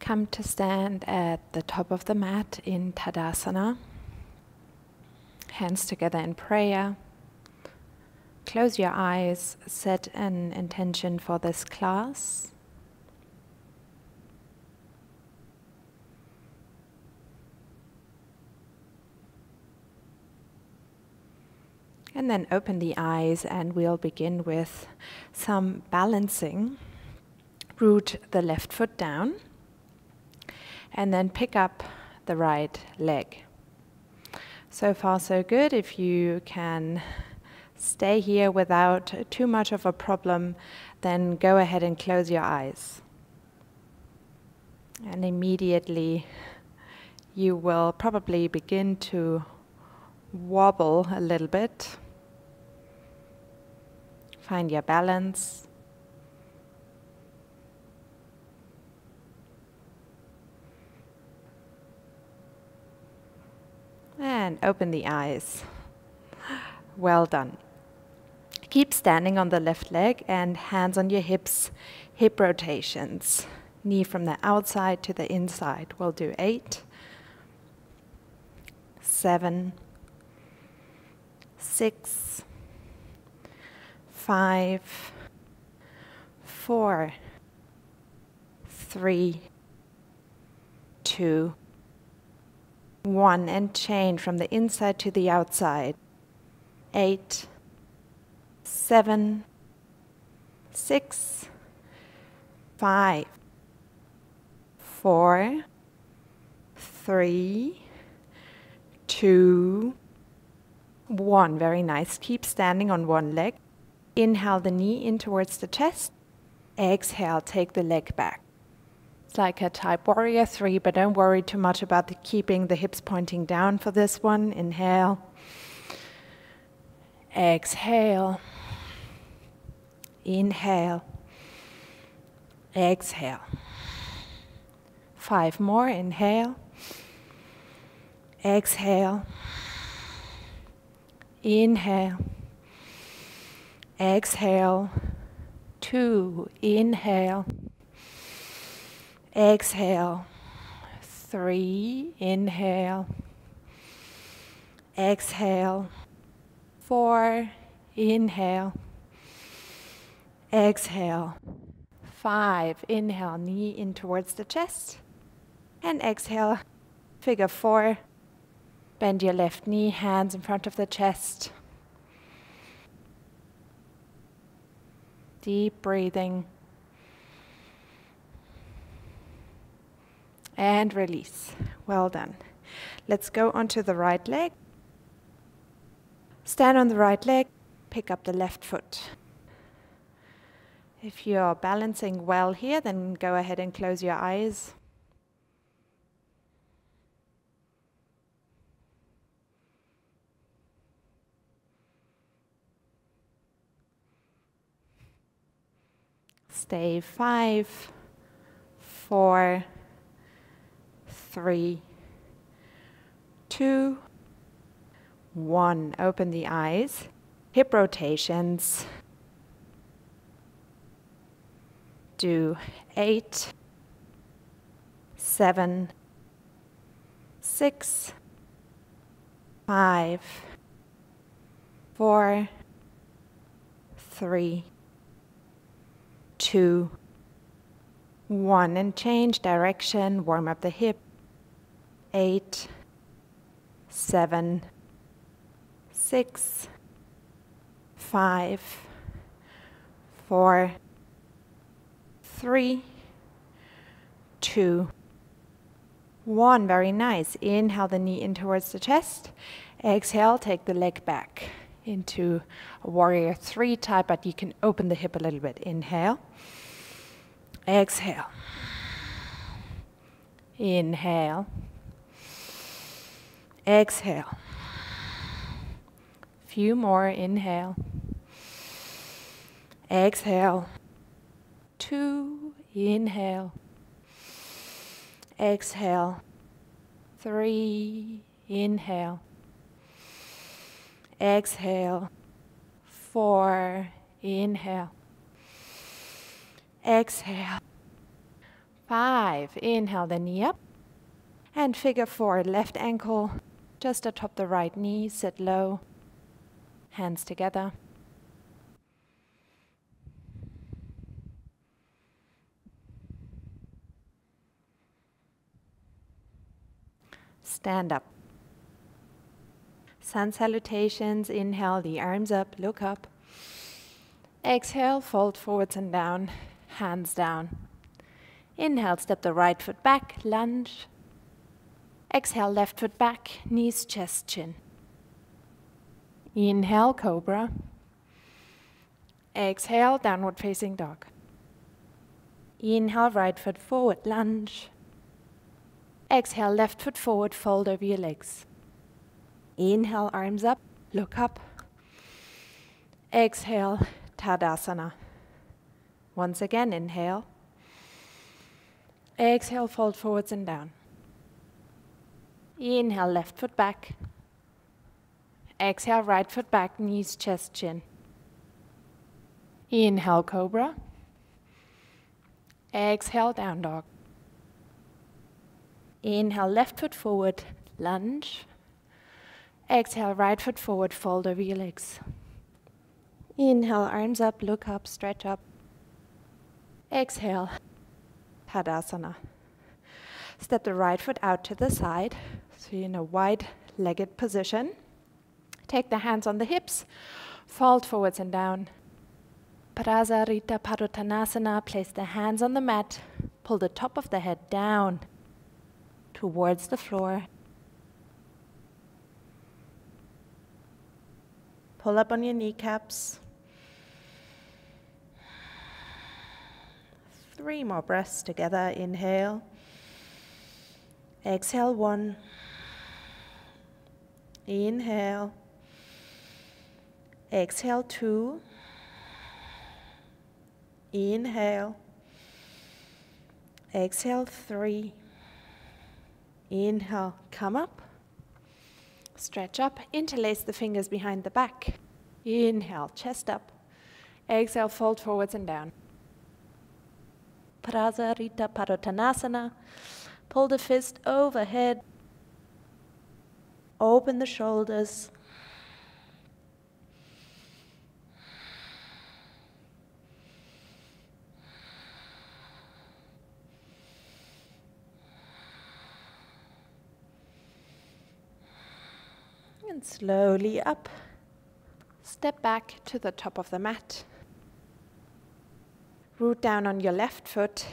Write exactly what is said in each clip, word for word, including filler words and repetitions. Come to stand at the top of the mat in Tadasana. Hands together in prayer. Close your eyes, set an intention for this class. And then open the eyes, and we'll begin with some balancing. Root the left foot down, and then pick up the right leg. So far, so good. If you can stay here without too much of a problem, then go ahead and close your eyes. And immediately you will probably begin to wobble a little bit. Find your balance. And open the eyes. Well done. Keep standing on the left leg and hands on your hips, hip rotations. Knee from the outside to the inside. We'll do eight, seven, six, five, four, three, two, one, and chain from the inside to the outside. Eight, seven, six, five, four, three, two, one. Very nice. Keep standing on one leg. Inhale the knee in towards the chest. Exhale, take the leg back. Like a type warrior three, but don't worry too much about the keeping the hips pointing down for this one. Inhale. Exhale. Inhale. Exhale. Five more. Inhale. Exhale. Inhale. Exhale. Two. Inhale. Exhale. Three. Inhale. Exhale. Four. Inhale. Exhale. Five. Inhale. Knee in towards the chest. And exhale. Figure four. Bend your left knee. Hands in front of the chest. Deep breathing. And release. Well done. Let's go onto the right leg. Stand on the right leg, pick up the left foot. If you're balancing well here, then go ahead and close your eyes. Stay five, four, three, two, one. Open the eyes. Hip rotations. Do eight, seven, six, five, four, three, two, one. And change direction. Warm up the hip. Eight, seven, six, five, four, three, two, one. Very nice. Inhale the knee in towards the chest. Exhale, take the leg back into a warrior three type, but you can open the hip a little bit. Inhale. Exhale. Inhale. Exhale. Few more. Inhale. Exhale. Two. Inhale. Exhale. Three. Inhale. Exhale. Four. Inhale. Exhale. five. Inhale the knee up. And figure four, left ankle just atop the right knee, sit low, hands together. Stand up. Sun salutations, inhale the arms up, look up. Exhale, fold forwards and down, hands down. Inhale, step the right foot back, lunge. Exhale, left foot back, knees, chest, chin. Inhale, cobra. Exhale, downward facing dog. Inhale, right foot forward, lunge. Exhale, left foot forward, fold over your legs. Inhale, arms up, look up. Exhale, Tadasana. Once again, inhale. Exhale, fold forwards and down. Inhale, left foot back. Exhale, right foot back, knees, chest, chin. Inhale, cobra. Exhale, down dog. Inhale, left foot forward, lunge. Exhale, right foot forward, fold over your legs. Inhale, arms up, look up, stretch up. Exhale, Tadasana. Step the right foot out to the side, so you're in a wide-legged position. Take the hands on the hips, fold forwards and down. Prasarita Padottanasana, place the hands on the mat, pull the top of the head down towards the floor. Pull up on your kneecaps. Three more breaths together, inhale. Exhale, one. Inhale. Exhale, two. Inhale. Exhale, three. Inhale, come up. Stretch up. Interlace the fingers behind the back. Inhale, chest up. Exhale, fold forwards and down. Prasarita Padottanasana. Pull the fist overhead, open the shoulders. And slowly up, step back to the top of the mat. Root down on your left foot.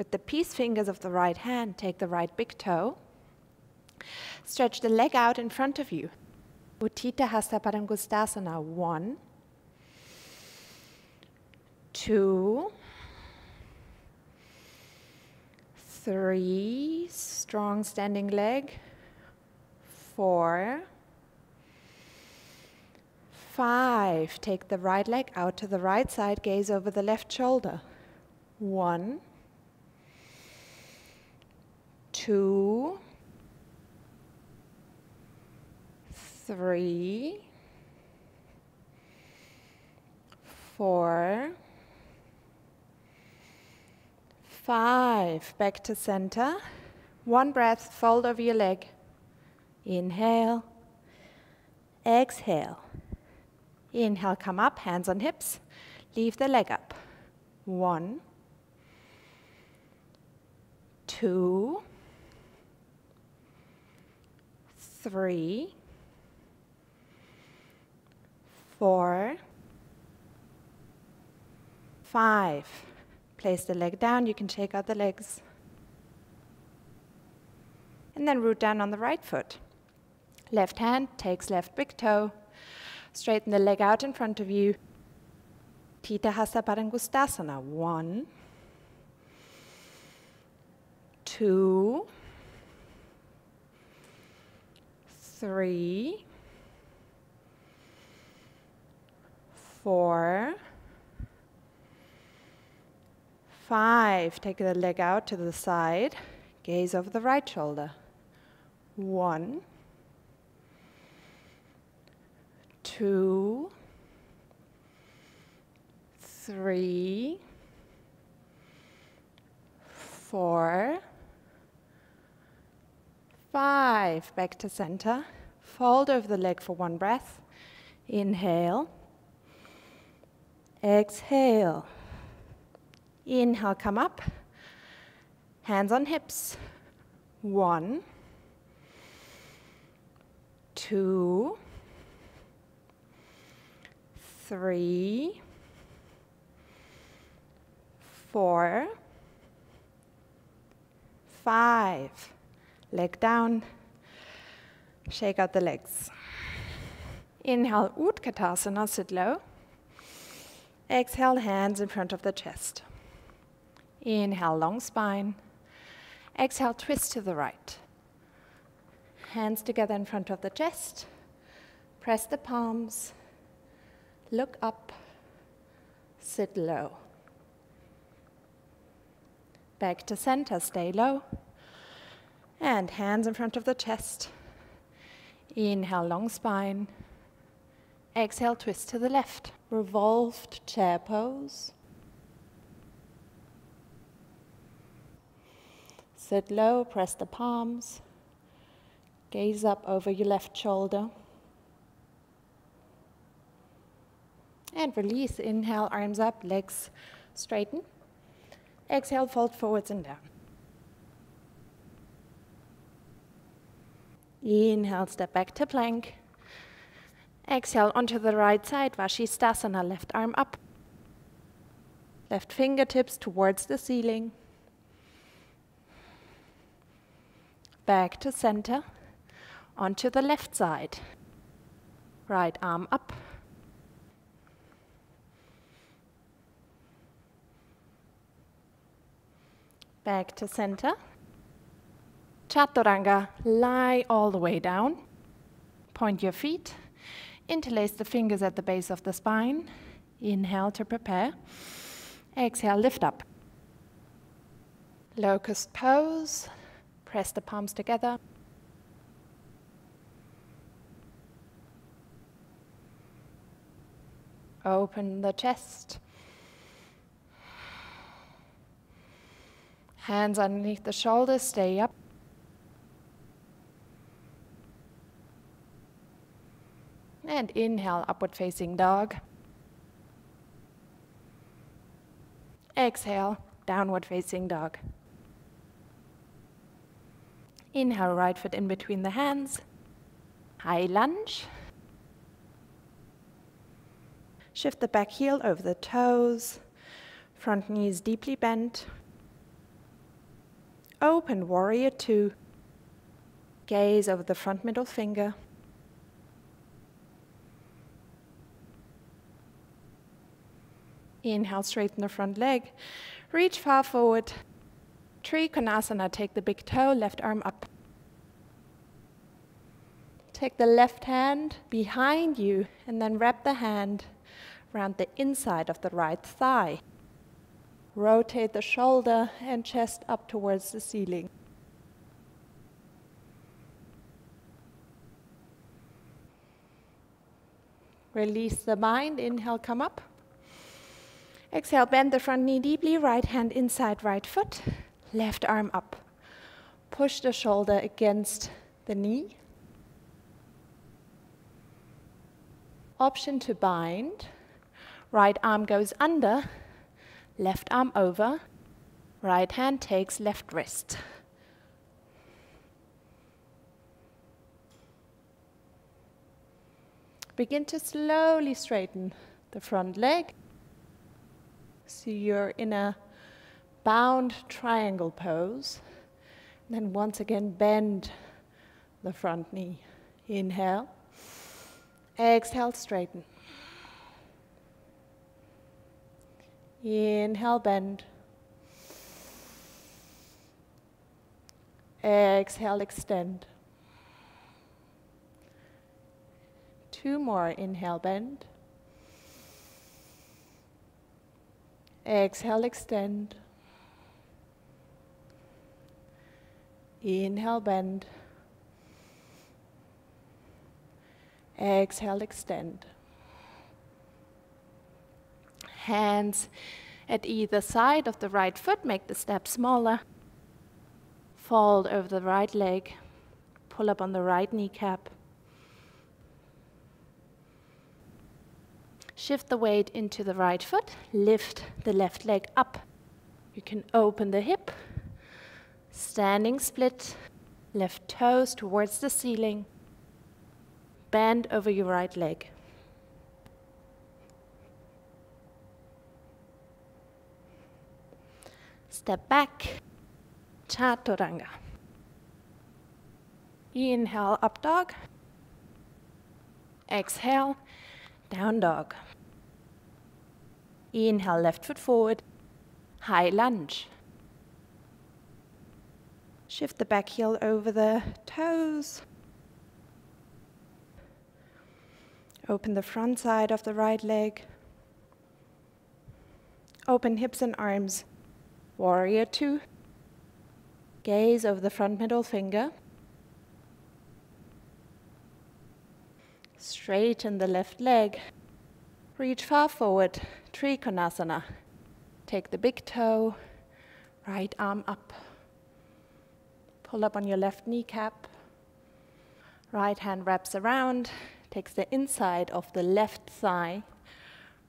With the peace fingers of the right hand, take the right big toe. Stretch the leg out in front of you. Utthita Hasta Padangusthasana. One, two, three, strong standing leg, four, five. Take the right leg out to the right side, gaze over the left shoulder. One, two, three, four, five. Back to center. One breath, fold over your leg. Inhale. Exhale. Inhale, come up, hands on hips. Leave the leg up. One, two, three, four, five. Place the leg down. You can shake out the legs. And then root down on the right foot. Left hand takes left big toe. Straighten the leg out in front of you. Utthita Hasta Padangusthasana. One, two, three, four, five. Take the leg out to the side. Gaze over the right shoulder. One, two, three, four, five, back to center. Fold over the leg for one breath. Inhale. Exhale. Inhale, come up. Hands on hips. One, two, three, four, five. Leg down. Shake out the legs. Inhale, Utkatasana, sit low. Exhale, hands in front of the chest. Inhale, long spine. Exhale, twist to the right. Hands together in front of the chest. Press the palms. Look up. Sit low. Back to center, stay low. And hands in front of the chest. Inhale, long spine. Exhale, twist to the left. Revolved chair pose. Sit low, press the palms. Gaze up over your left shoulder. And release, inhale, arms up, legs straighten. Exhale, fold forwards and down. Inhale, step back to plank. Exhale, onto the right side, Vashisthasana, left arm up. Left fingertips towards the ceiling. Back to center, onto the left side. Right arm up. Back to center. Chaturanga, lie all the way down. Point your feet. Interlace the fingers at the base of the spine. Inhale to prepare. Exhale, lift up. Locust pose. Press the palms together. Open the chest. Hands underneath the shoulders, stay up. And inhale, upward facing dog. Exhale, downward facing dog. Inhale, right foot in between the hands. High lunge. Shift the back heel over the toes. Front knee is deeply bent. Open Warrior Two. Gaze over the front middle finger. Inhale, straighten the front leg. Reach far forward. Trikonasana, take the big toe, left arm up. Take the left hand behind you and then wrap the hand around the inside of the right thigh. Rotate the shoulder and chest up towards the ceiling. Release the mind. Inhale, come up. Exhale, bend the front knee deeply, right hand inside right foot, left arm up. Push the shoulder against the knee. Option to bind. Right arm goes under. Left arm over, right hand takes left wrist. Begin to slowly straighten the front leg. So you're in a bound triangle pose. And then once again, bend the front knee. Inhale, exhale, straighten. Inhale, bend. Exhale, extend. Two more. Inhale, bend. Exhale, extend. Inhale, bend. Exhale, extend. Hands at either side of the right foot, make the step smaller. fold over the right leg, pull up on the right kneecap. Shift the weight into the right foot, lift the left leg up. You can open the hip, standing split, left toes towards the ceiling, bend over your right leg. Step back, Chaturanga. Inhale, up dog. Exhale, down dog. Inhale, left foot forward, high lunge. Shift the back heel over the toes. Open the front side of the right leg. Open hips and arms. Warrior Two. Gaze over the front middle finger. Straighten the left leg. Reach far forward, Trikonasana. Take the big toe, right arm up. Pull up on your left kneecap. Right hand wraps around, takes the inside of the left thigh.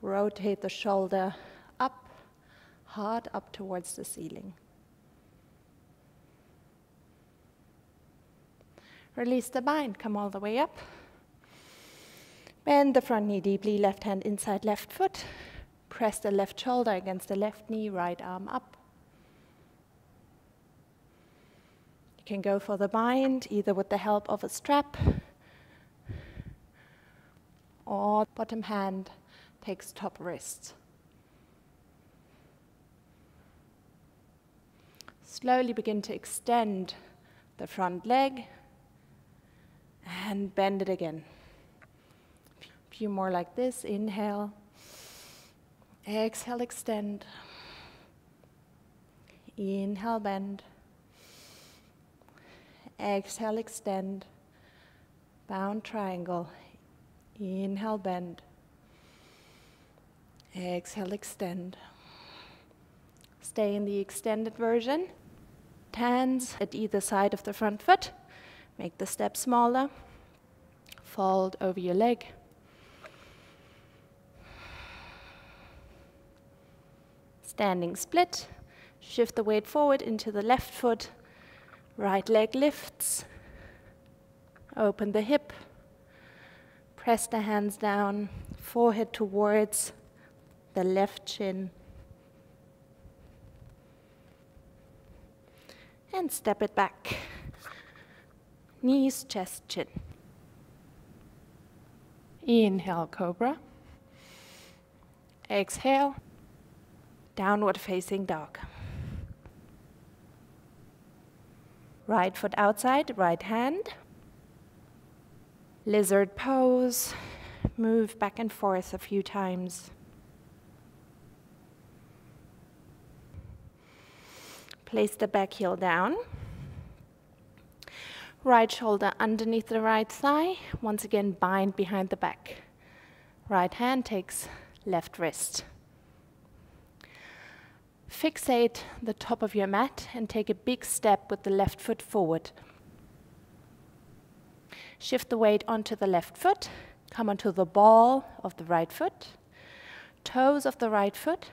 Rotate the shoulder up, heart up towards the ceiling. Release the bind, come all the way up. Bend the front knee deeply, left hand inside left foot. Press the left shoulder against the left knee, right arm up. You can go for the bind, either with the help of a strap or bottom hand takes top wrist. Slowly begin to extend the front leg and bend it again. A few more like this, inhale, exhale, extend, inhale, bend. Exhale, extend, bound triangle, inhale, bend, exhale, extend. Stay in the extended version, hands at either side of the front foot, make the step smaller, fold over your leg. Standing split, shift the weight forward into the left foot, right leg lifts, open the hip, press the hands down, forehead towards the left chin, and step it back, knees, chest, chin. Inhale, cobra, exhale, downward facing dog. Right foot outside, right hand. Lizard pose. Move back and forth a few times. Place the back heel down. Right shoulder underneath the right thigh. Once again, bind behind the back. Right hand takes left wrist. Fixate the top of your mat and take a big step with the left foot forward. Shift the weight onto the left foot, come onto the ball of the right foot, toes of the right foot,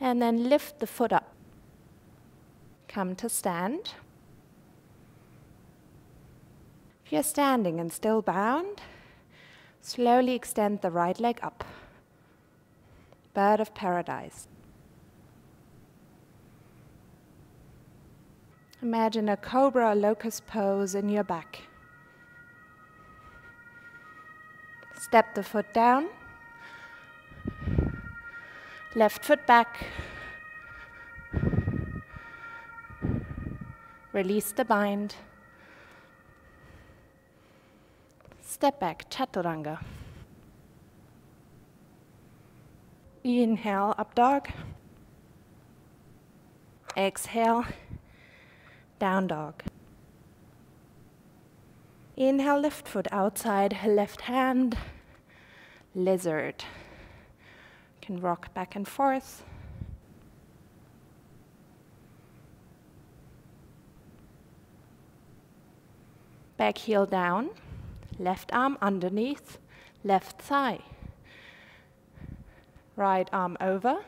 and then lift the foot up. Come to stand. If you're standing and still bound, slowly extend the right leg up. Bird of Paradise. Imagine a cobra or locust pose in your back. Step the foot down. Left foot back. Release the bind. Step back, Chaturanga. Inhale, up dog. Exhale. Down dog. Inhale, left foot outside, left hand, lizard. You can rock back and forth. back heel down, left arm underneath, left thigh. Right arm over,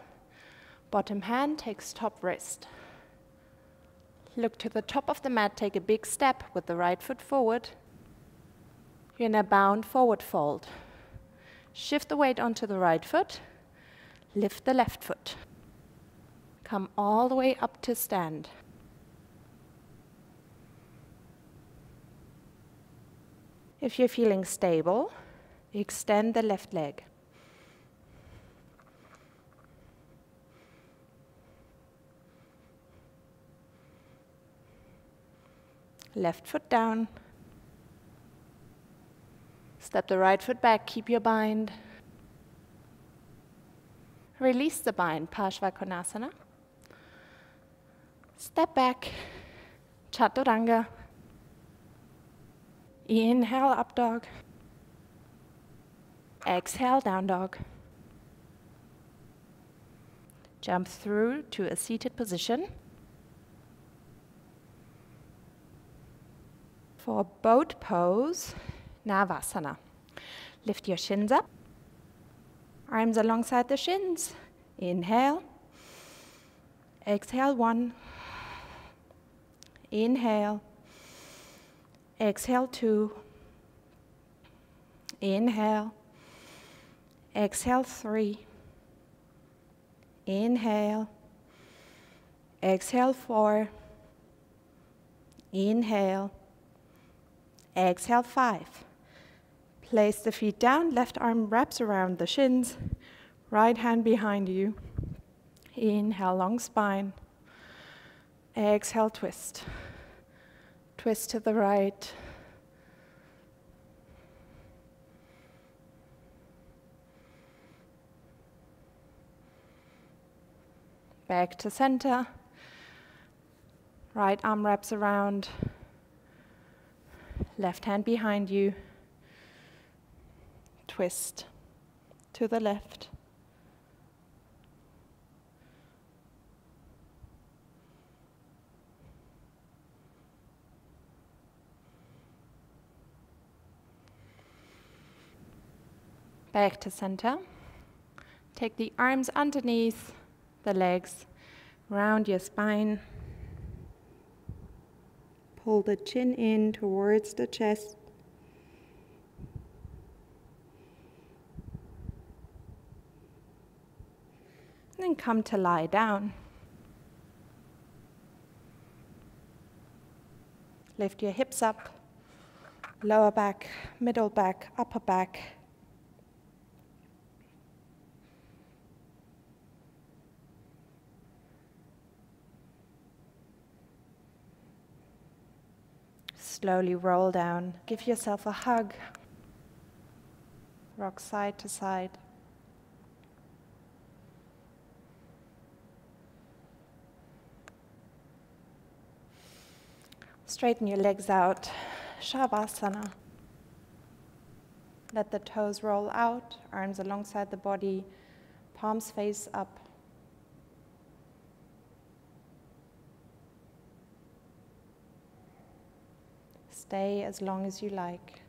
bottom hand takes top wrist. Look to the top of the mat, take a big step with the right foot forward. You're in a bound forward fold. Shift the weight onto the right foot, lift the left foot. Come all the way up to stand. If you're feeling stable, extend the left leg. Left foot down. Step the right foot back, keep your bind. Release the bind, Pashvakonasana. Step back, Chaturanga. Inhale, up dog. Exhale, down dog. Jump through to a seated position. For boat pose, Navasana. Lift your shins up. Arms alongside the shins. Inhale. Exhale, one. Inhale. Exhale, two. Inhale. Exhale, three. Inhale. Exhale, four. Inhale. Exhale, five. Place the feet down, left arm wraps around the shins, right hand behind you. Inhale, long spine. Exhale, twist. Twist to the right. Back to center. Right arm wraps around. Left hand behind you, twist to the left. Back to center. Take the arms underneath the legs, round your spine. Pull the chin in towards the chest. And then come to lie down. Lift your hips up, lower back, middle back, upper back. Slowly roll down. Give yourself a hug. Rock side to side. Straighten your legs out. Shavasana. Let the toes roll out, arms alongside the body, palms face up. Stay as long as you like.